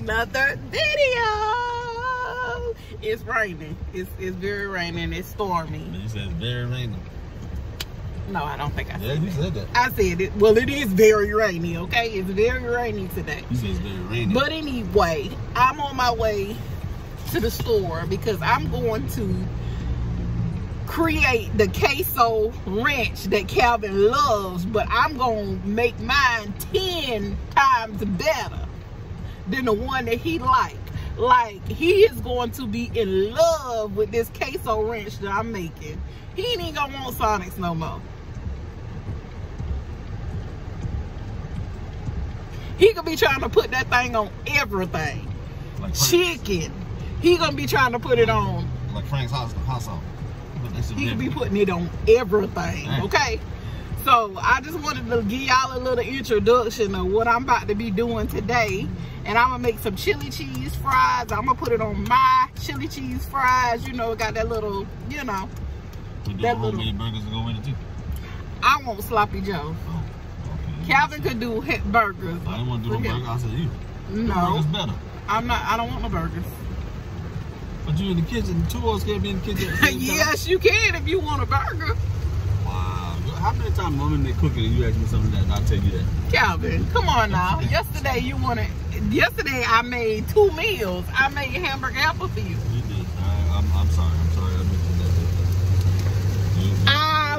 another video. It's raining. It's very raining. It's stormy. You said very rainy. No, I don't think I said that. Yeah, you said that. I said it. Well, it is very rainy, okay? It's very rainy today. You said it's very rainy. But anyway, I'm on my way to the store because I'm going to create the queso ranch that Calvin loves, but I'm going to make mine 10 times better than the one that he liked. Like, he is going to be in love with this queso ranch that I'm making. He ain't even going to want Sonic's no more. He could be trying to put that thing on everything. Like chicken. He gonna be trying to put it on. Like Frank's hot sauce. He could be putting it on everything, okay? So I just wanted to give y'all a little introduction of what I'm about to be doing today. And I'm gonna make some chili cheese fries. I'm gonna put it on my chili cheese fries. You know, it got that little, you know. That little burgers go in it too. I want sloppy Joe. Oh, okay. Calvin could do hit burgers. I don't want to do no burgers. I said you. No. It's better. I'm not. I don't want no burgers. But you in the kitchen. Two of us can't be in the kitchen. Yes, you can if you want a burger. Wow. How many times women been cooking and you ask me something that I'll tell you that? Calvin, come on now. Yesterday you wanted. Yesterday I made two meals. I made hamburger Applebee's. You did. I'm sorry. I'm sorry. I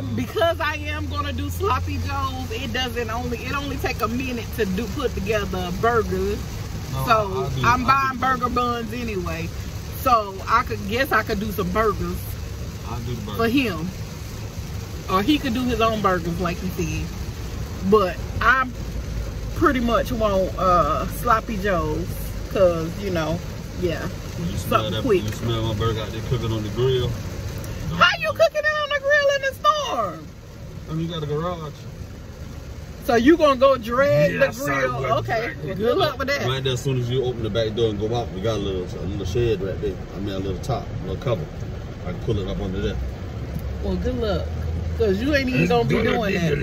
missed that. Because I am gonna do sloppy joes. It doesn't only. It only take a minute to do put together burgers. No, so I'm buying burger buns anyway. So I could guess I could do some burgers. I'll do the burgers for him, or he could do his own burgers like he did. But I pretty much want sloppy joes, cause you know, yeah, you something that, quick. You smell my burger out there cooking on the grill. How you cooking it on the grill in the store? I mean, you got a garage. So you gonna go drag the grill? Okay. Well, good luck with that. Right there, as soon as you open the back door and go out, we got a little shed right there. I mean, a little top, a little cover. I can pull it up under there. Well, good luck, cause you ain't even gonna be doing that.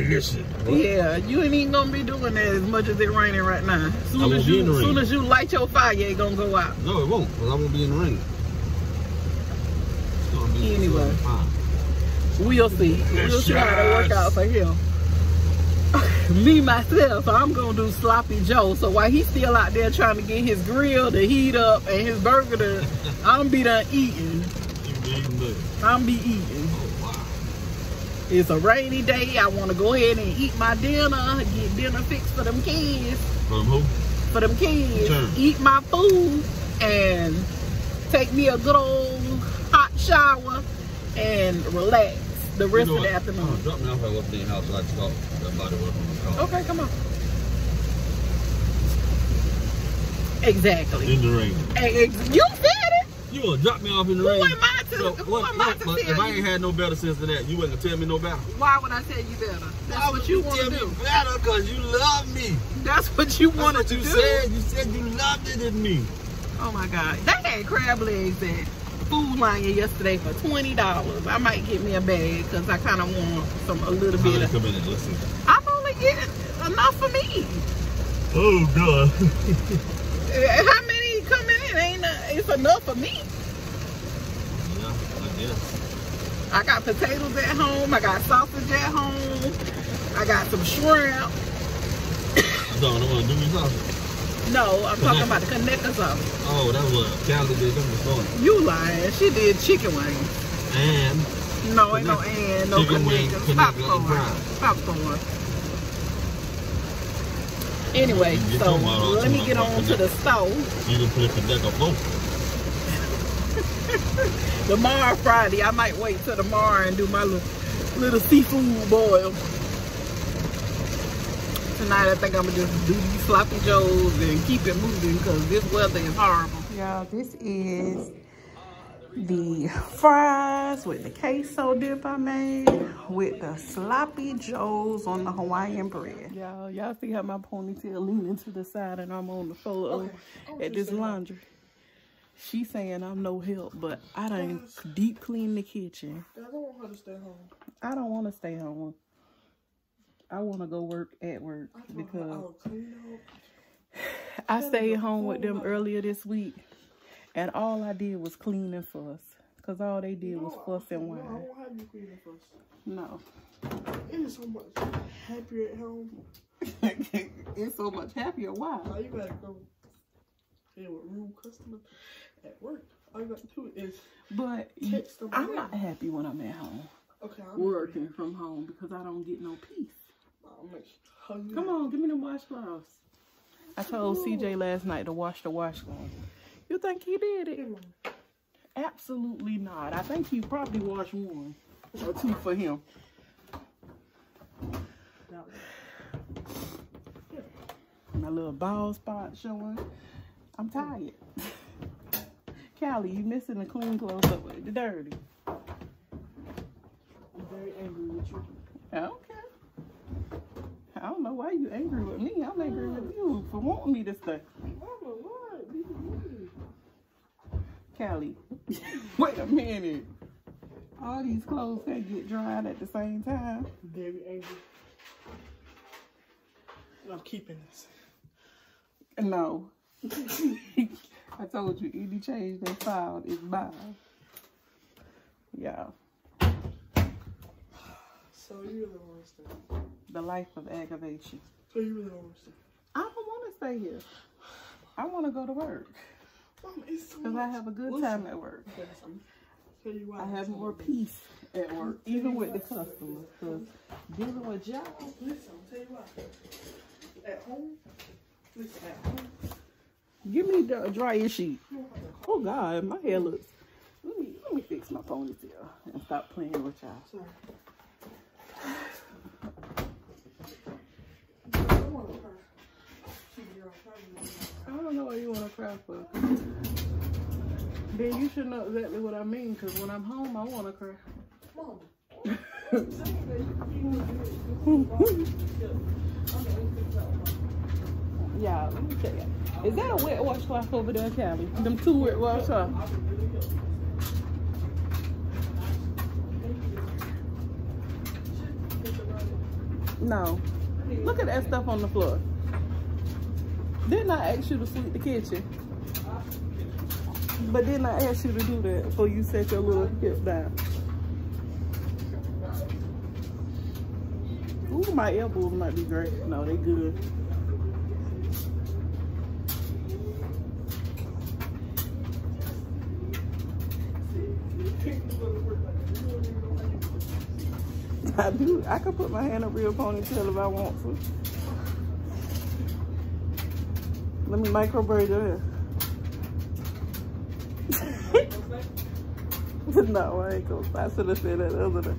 Yeah, you ain't even gonna be doing that as much as it raining right now. Soon as you light your fire, you ain't gonna go out. No, it won't, cause I won't be in the rain. It's gonna be anyway. We'll see. We'll see how to work out for him. Me, myself, I'm going to do sloppy Joe. So while he's still out there trying to get his grill to heat up and his burger to, I'm be done eating. I'm be eating. Oh, wow. It's a rainy day. I want to go ahead and eat my dinner, get dinner fixed for them kids. For who? For them kids. Sure. Eat my food and take me a good old hot shower and relax the rest of the afternoon. I'm dropping off at what's in the house. I just thought everybody was on the car. Okay, come on. Exactly. In the rain. You said it. You gonna drop me off in the rain? Who am I to tell you? If I ain't had no better sense than that, you wouldn't tell me no better. Why would I tell you better? That's what you want to do. Better, cause you love me. That's what you wanted to do. You said you loved it in me. Oh my God, they had crab legs there. Food Lion yesterday for $20. I might get me a bag because I kind of want a little bit. I'm only getting enough for me. Oh God! How many coming in? It's enough for me. Yeah, I guess. I got potatoes at home. I got sausage at home. I got some shrimp. I don't want to do me sausage. No, I'm talking about the Kaneka sauce. Oh, that was Callie did them before. You lying. She did chicken wings. And? No, ain't no and. No Kaneka. Popcorn. Anyway, so let me get on to the stove. You can put Kaneka float. Tomorrow, Friday. I might wait till tomorrow and do my little seafood boil. Tonight I think I'm gonna just do these sloppy joes and keep it moving because this weather is horrible. Y'all, this is the fries with the queso dip I made with the sloppy joes on the Hawaiian bread. Y'all see how my ponytail leaning to the side and I'm on the floor at this laundry. She's saying I'm no help, but I done deep clean the kitchen. I don't want her to stay home. I don't want to stay home. I want to go work at work because I stayed home with them earlier this week, and all I did was clean and fuss. Because all they did was fuss and whine. No, I won't have you clean and fuss. No. It is so much happier at home. It's so much happier. Why? Now you gotta go deal with rude customers at work. All you gotta do is text them. I'm not happy when I'm at home. Okay, I'm working from home because I don't get no peace. Come on, give me the washcloths. I told CJ last night to wash the washcloths. You think he did it? Absolutely not. I think he probably washed one or two for him. My little bald spot showing. I'm tired. Callie, you missing the clean clothes up with the dirty. I'm very angry with you. Okay. I don't know why you angry with me. I'm angry with you for wanting me to stay. Callie, wait a minute. All these clothes can't get dried at the same time. Very angry. I'm keeping this. No. I told you, any change they filed is mine. Yeah. So you really want to stay? The life of aggravation. So you really want to stay? I don't want to stay here. I want to go to work. Mom, it's so much. Because I have a good time at work. I have more peace at work, even with the customers. Because dealing with jobs. Listen, I'll tell you what. At home, listen, at home. Give me the dryer sheet. Oh God, my hair looks. Let me fix my ponytail and stop playing with y'all. Sorry. I don't know why you want to cry for. Then you should know exactly what I mean, because when I'm home, I want to cry. Mom. Yeah, let me tell you. Is that a wet washcloth over there, Callie? Them two wet washcloths. No. Look at that stuff on the floor. Didn't I ask you to sweep the kitchen? But didn't I ask you to do that before you set your little hips down? Ooh, my elbows might be great. No, they good. I do. I can put my hand up real ponytail if I want to. Let me microbraid it. No, I ain't gonna. I should have said that other day.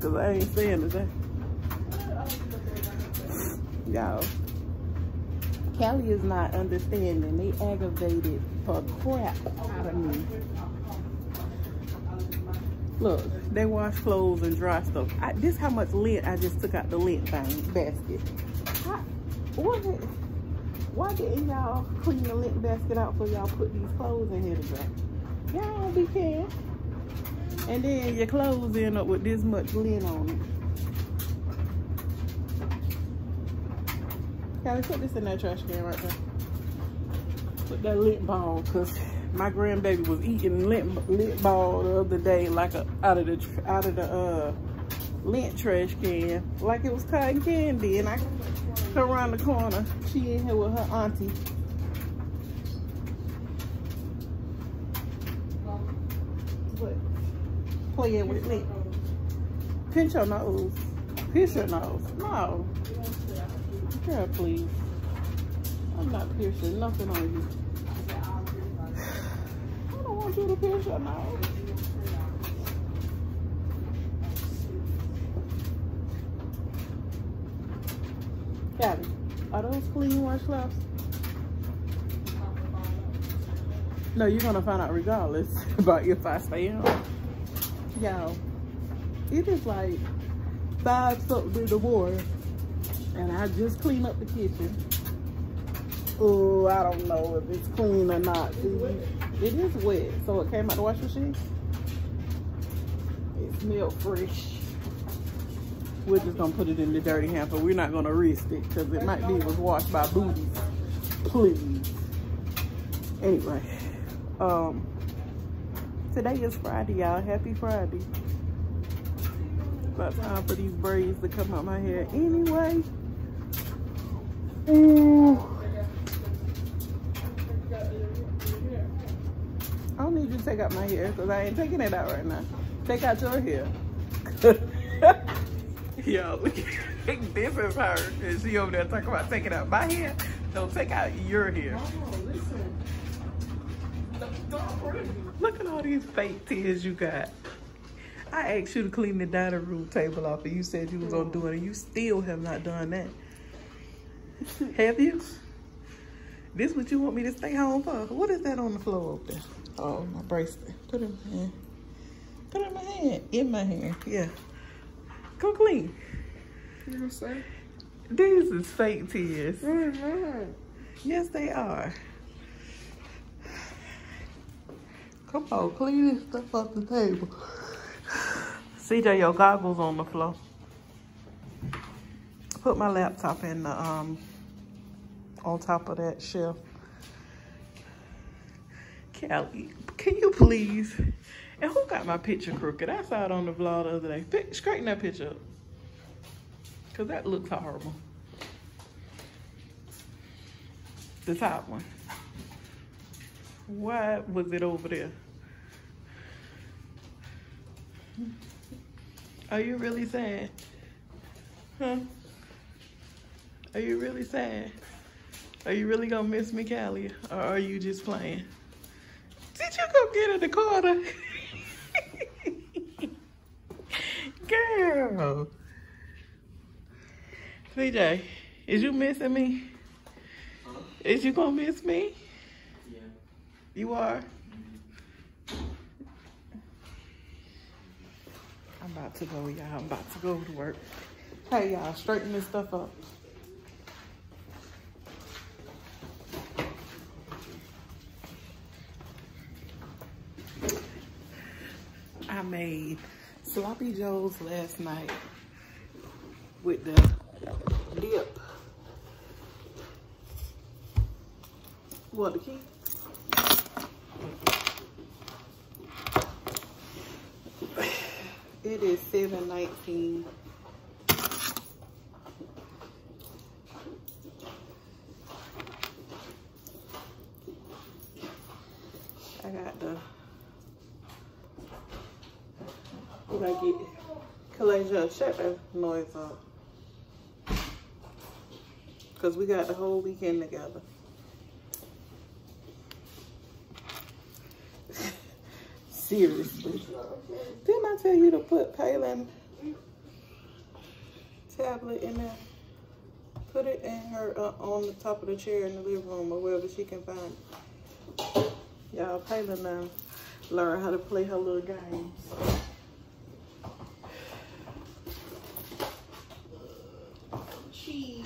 Cause I ain't saying today. Y'all, Callie is not understanding. They aggravated for crap out of me. Look, they wash clothes and dry stuff. This how much lint I just took out the lint basket. What is, why didn't y'all clean the lint basket out before y'all put these clothes in here to dry? Y'all don't be caring. And then your clothes end up with this much lint on it. Callie, put this in that trash can right there. Put that lint ball, because my grandbaby was eating lint ball the other day, like out of the lint trash can, like it was cotton candy. And I come around the corner, she in here with her auntie. What? Playing with lint. Pinch your nose. Pinch your nose. No. Girl, please. I'm not piercing nothing on you. Do the picture now. Gabby, are those clean washcloths? No, you're gonna find out regardless about if I stay home. Y'all, it is like 5 something in the water, and I just clean up the kitchen. Oh, I don't know if it's clean or not. It is wet, so it came out the washing machine. It smelled fresh. We're just gonna put it in the dirty hamper. We're not gonna risk it because it might be was washed by booties. please. Anyway, today is Friday, y'all. Happy Friday. About time for these braids to come out my hair anyway. Ooh. I don't need you to take out my hair because I ain't taking it out right now. Take out your hair. Yo, this is her. And she over there talking about taking out my hair. Don't take out your hair. Oh, listen. Look at all these fake tears you got. I asked you to clean the dining room table off and you said you was gonna do it and you still have not done that. Have you? This what you want me to stay home for? What is that on the floor up there? Oh, my bracelet. Put it in my hand. Put it in my hand. In my hand. Yeah. Go clean. You know what I'm saying? These is fake tears. Mm-hmm. Yes, they are. Come on, clean this stuff off the table. CJ, your goggles on the floor. Put my laptop in the on top of that shelf. Callie, can you please? And who got my picture crooked? I saw it on the vlog the other day. Straighten that picture up. Because that looks horrible. The top one. Why was it over there? Are you really sad? Huh? Are you really sad? Are you really gonna miss me, Callie? Or are you just playing? Did you go get in the corner? Girl. CJ, is you missing me? Huh? Is you gonna miss me? Yeah. You are? I'm about to go, y'all. I'm about to go to work. Hey, y'all, straighten this stuff up. I made sloppy joes last night with the dip. What, the key? It is 7:19. I got the, what I get? Kalasia, shut that noise up. Because we got the whole weekend together. Seriously. Didn't I tell you to put Paylan's tablet in there? Put it in her, on the top of the chair in the living room or wherever she can find it. Y'all, Paylan now learn how to play her little games. Cheese.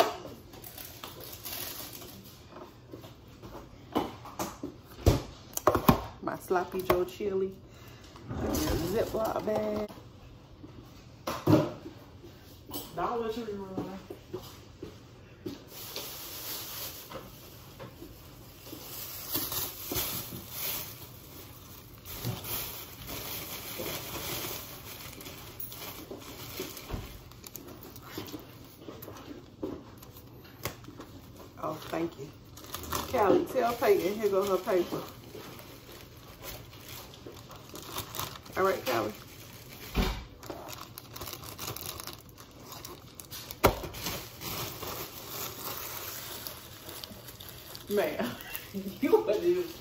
My sloppy joe chili. Ziploc bag. Dollar Tree Run. Oh, thank you. Callie, tell Peyton, here go her paper. All right, Callie. Man, you are just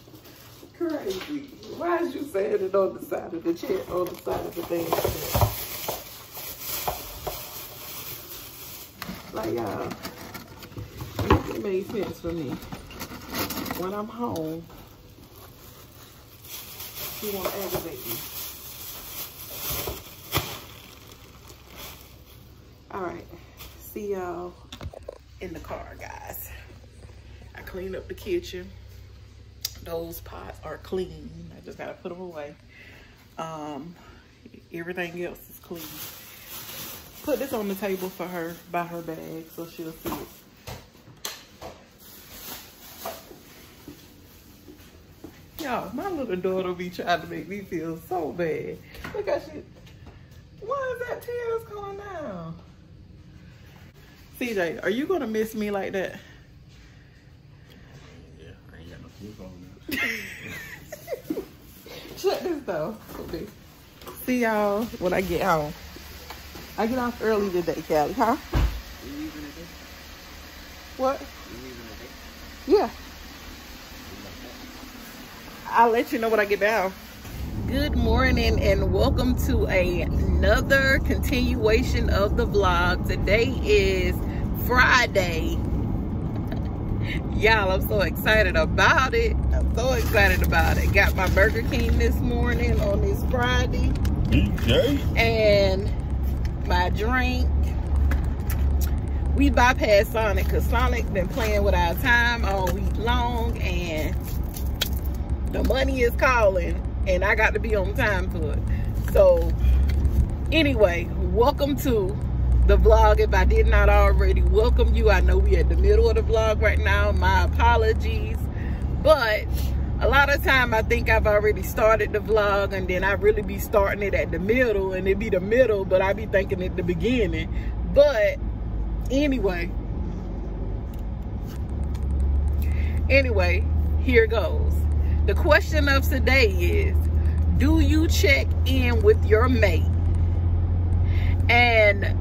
crazy. Why is you saying it on the side of the chair, on the side of the thing? Like, y'all, it made sense for me. When I'm home, she won't aggravate me. All right, see y'all in the car, guys. I cleaned up the kitchen. Those pots are clean. I just gotta put them away. Everything else is clean. Put this on the table for her by her bag so she'll see it. Y'all, my little daughter be trying to make me feel so bad. Look at she. Why is that tears coming down? CJ, are you gonna miss me like that? Yeah, I ain't got no food on now. Check this though. Okay. See y'all when I get home. I get off early today, Callie, huh? You leaving today? What? You leaving today? Yeah. I'll let you know when I get down. Good morning and welcome to another continuation of the vlog. Today is Friday. Y'all, I'm so excited about it. I'm so excited about it. Got my Burger King this morning on this Friday. DJ. And my drink. We bypassed Sonic because Sonic been playing with our time all week long and the money is calling and I got to be on time for it. So anyway, welcome to the vlog. If I did not already welcome you, I know we're at the middle of the vlog right now, my apologies, but a lot of time I think I've already started the vlog and then I really be starting it at the middle and it be the middle, but I be thinking at the beginning. But anyway, here goes. The question of today is, do you check in with your mate? And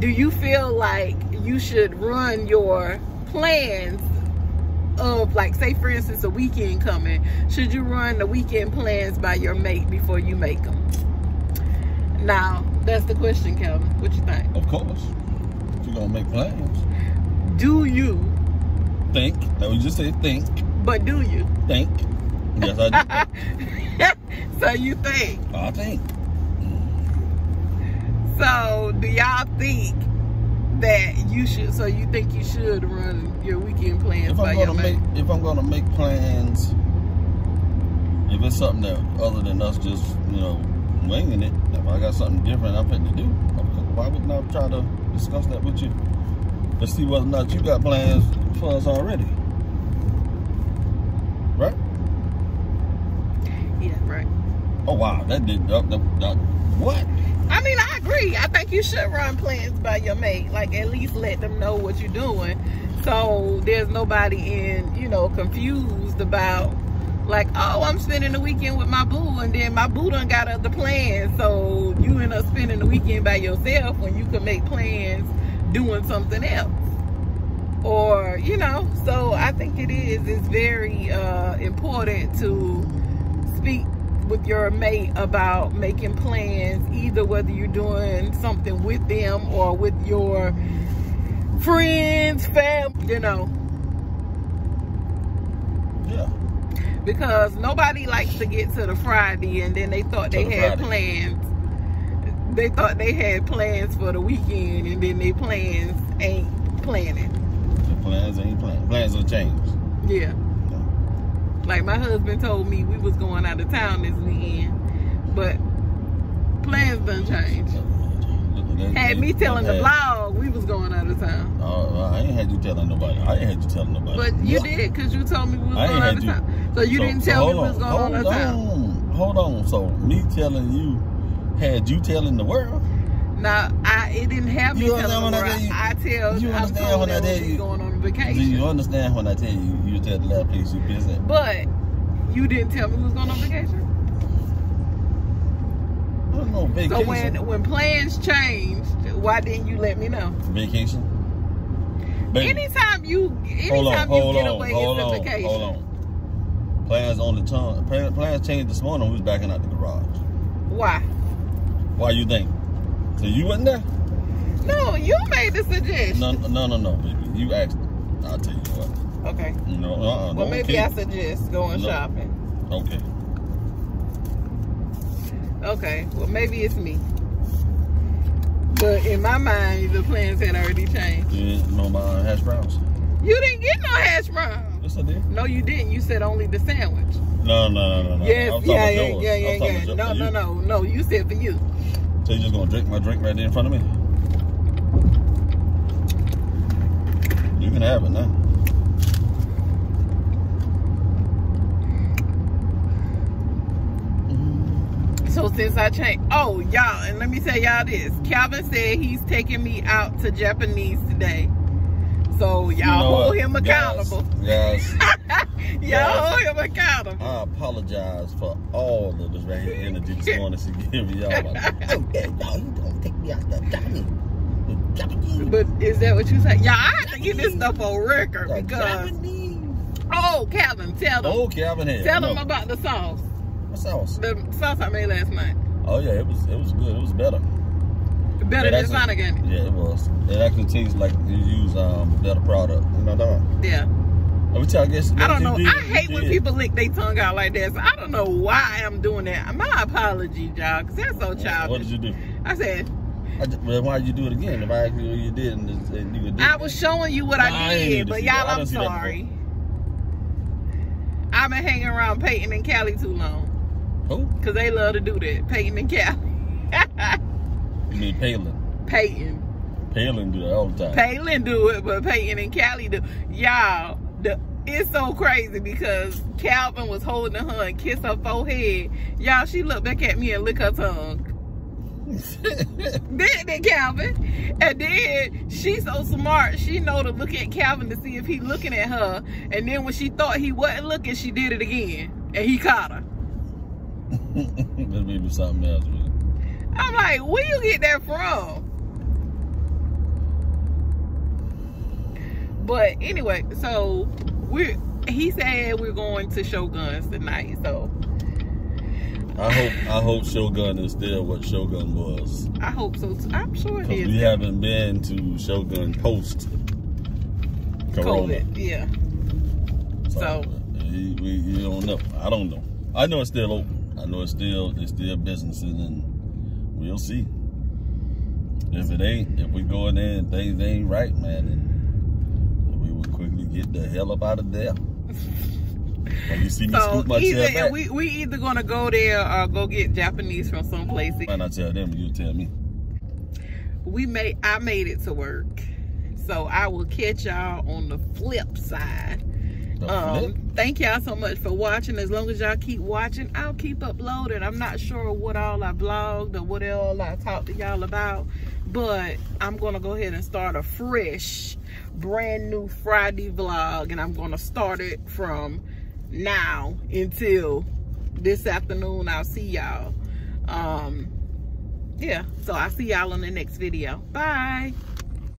do you feel like you should run your plans of, like, say for instance a weekend coming, should you run the weekend plans by your mate before you make them? Now that's the question, Calvin. What you think? Of course you're gonna make plans. Do you think? No, you just said think. But do you think? Yes, I do. So you think? I think. So do y'all think that you should, so you think you should run your weekend plans by your mate? If I'm gonna make plans, if it's something that other than us just, you know, winging it, if I got something different I'm putting to do, why wouldn't I try to discuss that with you to see whether or not you got plans for us already? Right? Yeah, right. Oh wow, that did that what? I mean, I agree. I think you should run plans by your mate. Like, at least let them know what you're doing. So there's nobody in, you know, confused about, like, oh, I'm spending the weekend with my boo, and then my boo done got other plans. So you end up spending the weekend by yourself when you could make plans doing something else. Or, you know, so I think it is. It's very important to speak with your mate about making plans, either whether you're doing something with them or with your friends, family, you know. Yeah. Because nobody likes to get to the Friday and then they thought they had plans. They thought they had plans for the weekend and then their plans ain't planning. The plans ain't planning. Plans will change. Yeah. Like, my husband told me we was going out of town this weekend, but plans done changed. Had me telling the vlog we was going out of town. I ain't had you telling nobody. But you did, because you told me we was going out of town. So you didn't tell me we was going out of town. Hold on. So me telling you, had you telling the world? No, it didn't have me telling the world. I tell you, I'm told that we was going on vacation. Do you understand when I tell you? At the last place you visit, but you didn't tell me who was going on vacation. I was on vacation. So when plans changed, why didn't you let me know? Vacation. Baby. Anytime you get away, it's a vacation. Hold on. Plans on the tongue. Plans changed this morning. We was backing out the garage. Why? Why you think? So you wasn't there? No, you made the suggestion. No, baby. You asked. I'll tell you what. Okay. No, well, maybe I suggest going shopping. Okay. Okay. Well, maybe it's me. But in my mind, the plans had already changed. You didn't know my hash browns? You didn't get no hash browns. Yes, I did. No, you didn't. You said only the sandwich. No. Yes, yeah. No. You said for you. So you just gonna drink my drink right there in front of me? You can have it now. So since I changed, oh y'all, and let me tell y'all this, Calvin said he's taking me out to Japanese today. So y'all, you know, hold him accountable. Yes. Y'all hold him accountable. I apologize for all of this right here energy this morning she gave me. Y'all like, oh yeah, y'all, you don't take me out to Japanese. But is that what you say? Y'all, I have to get this stuff on record because oh, Calvin, tell them. Oh, Calvin, tell them about the sauce. What sauce? The sauce I made last night. Oh yeah, it was good. It was better. Better than Sonic, ain't it? Yeah, it was. It actually tastes like you use better product. No. Yeah. I don't know. I hate when people lick their tongue out like that. So I don't know why I'm doing that. My apologies, y'all, because that's so childish. What did you do? I said. Well, why did you do it again? If I asked you what you did, and you would do it. I was showing you what I did, but y'all, I'm sorry. I've been hanging around Peyton and Callie too long. Who? Because they love to do that. Peyton and Callie. You mean Palin? Peyton. Palin do that all the time. Palin do it, but Peyton and Callie do. Y'all, it's so crazy because Calvin was holding her and kissed her forehead. Y'all, she looked back at me and licked her tongue. Then Calvin, and then she's so smart, she know to look at Calvin to see if he looking at her, and then when she thought he wasn't looking, she did it again and he caught her. That may be something else, really. I'm like, where you get that from? But anyway, so he said we're going to Shogun's tonight, so I hope Shogun is still what Shogun was. I hope so too. I'm sure it is. We haven't been to Shogun post Corona. COVID, yeah. So we don't know. I don't know. I know it's still open. I know it's still businesses, and we'll see. If it ain't, if we go in there and things ain't right, man, then we will quickly get the hell up out of there. When you see me scoop my chair back, we either gonna go there or go get Japanese from some place. Why not tell them? You tell me. I made it to work, so I will catch y'all on the flip side. Thank y'all so much for watching. As long as y'all keep watching, I'll keep uploading. I'm not sure what all I vlogged or what all I talked to y'all about, but I'm gonna go ahead and start a fresh, brand new Friday vlog, and I'm gonna start it from now until this afternoon. I'll see y'all. Yeah, so I'll see y'all on the next video. Bye.